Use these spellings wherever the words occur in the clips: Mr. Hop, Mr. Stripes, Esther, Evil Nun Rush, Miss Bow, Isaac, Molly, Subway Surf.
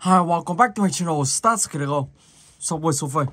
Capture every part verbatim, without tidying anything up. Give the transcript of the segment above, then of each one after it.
Hi, welcome back to my channel. Start Skill, Subway Surfers.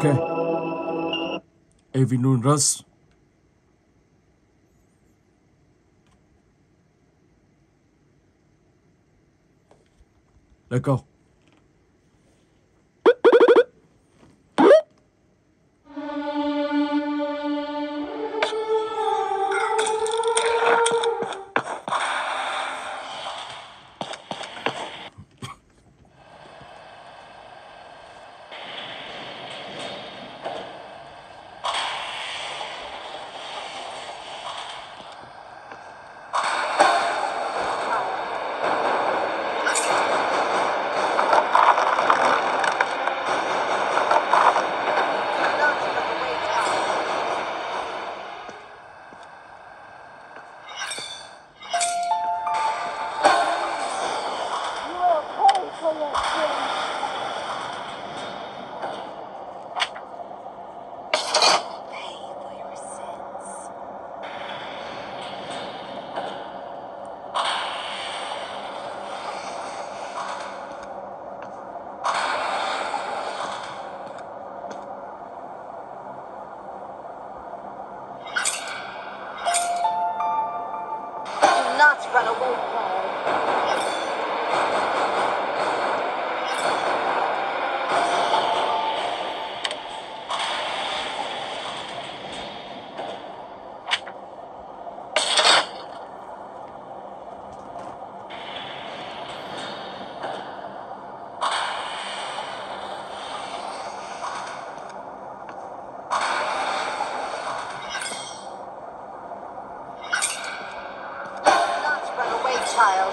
Okay. Evil Nun Rush. Let's go. child.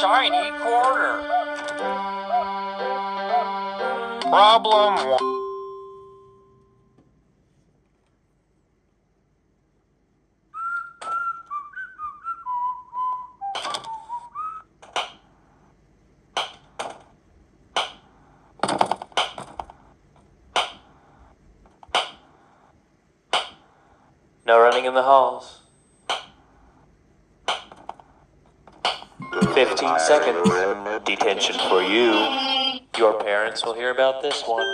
Shiny quarter. Problem one. No running in the halls. Fifteen seconds. Detention for you. Your parents will hear about this one.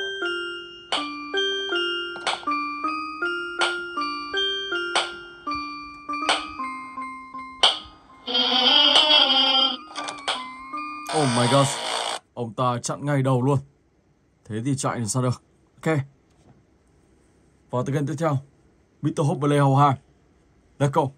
Oh my god. Ông ta chặn ngay đầu luôn. Thế thì chạy làm sao được. Ok. Vào tựa game tiếp theo. mister Hop play hầu hai. Let's go.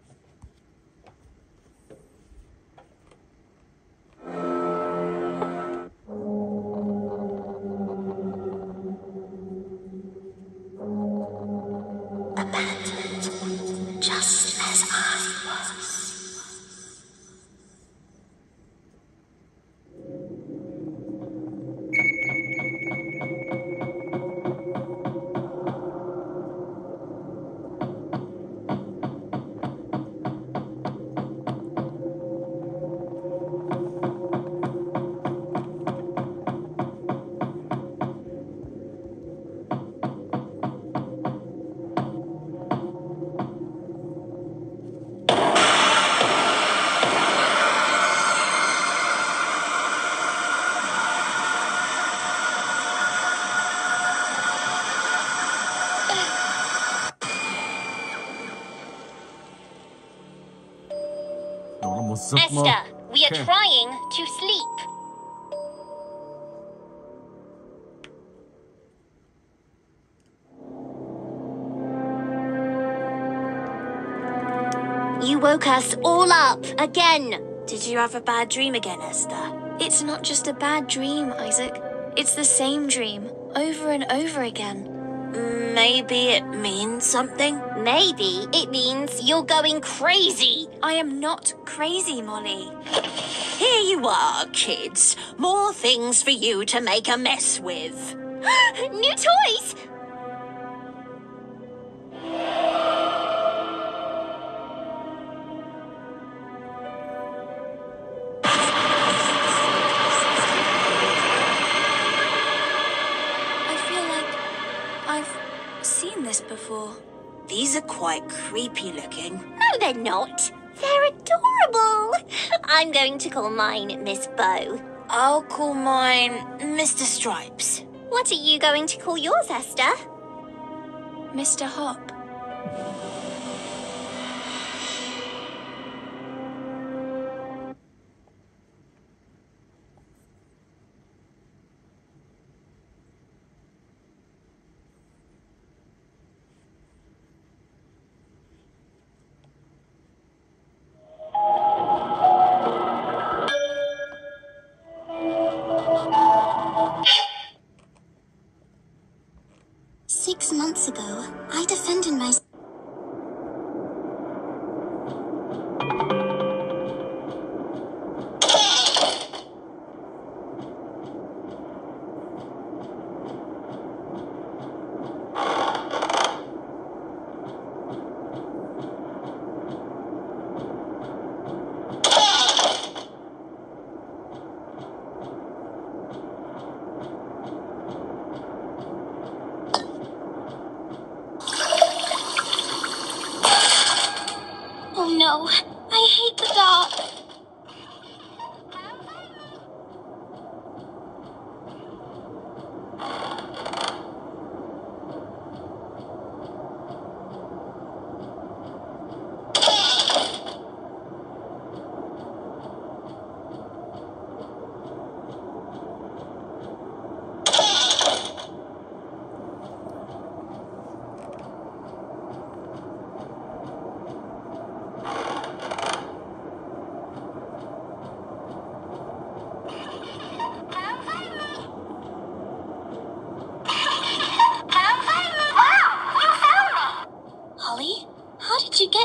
Esther, we are trying to sleep. You woke us all up again. Did you have a bad dream again, Esther? It's not just a bad dream, Isaac. It's the same dream, over and over again. Maybe it means something. Maybe it means you're going crazy. I am not crazy, Molly. Here you are, kids. More things for you to make a mess with. New toys! Before. These are quite creepy looking. No, they're not. They're adorable. I'm going to call mine Miss Bow. I'll call mine Mister Stripes. What are you going to call yours, Esther? Mister Hop.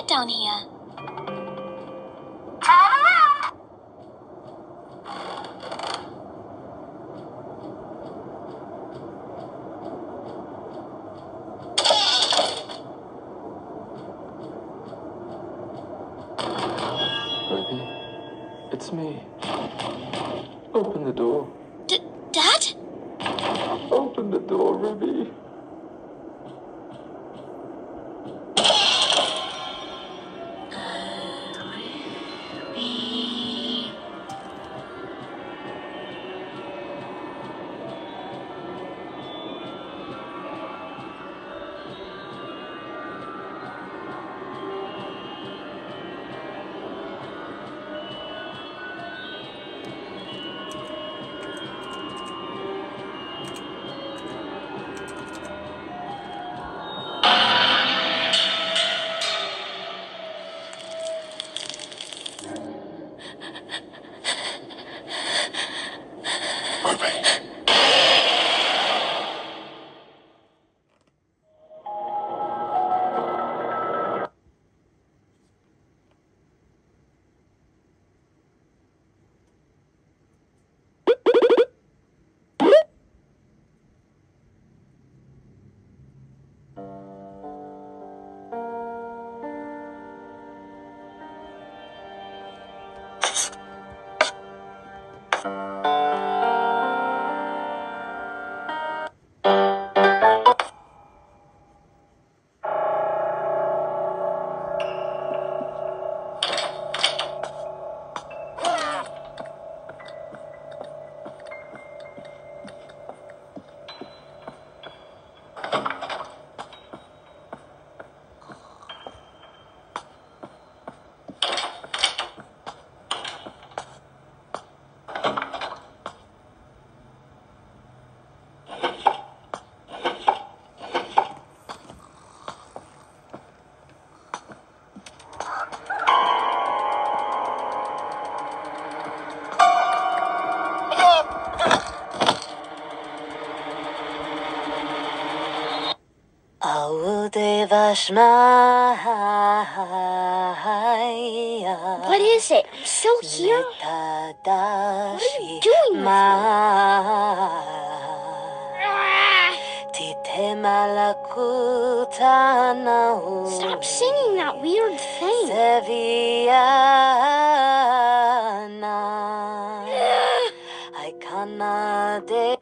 Down here. Open the door. D- Dad? Open the door, Ruby. What is it? I'm still here? What are you doing with me? Stop singing that weird thing.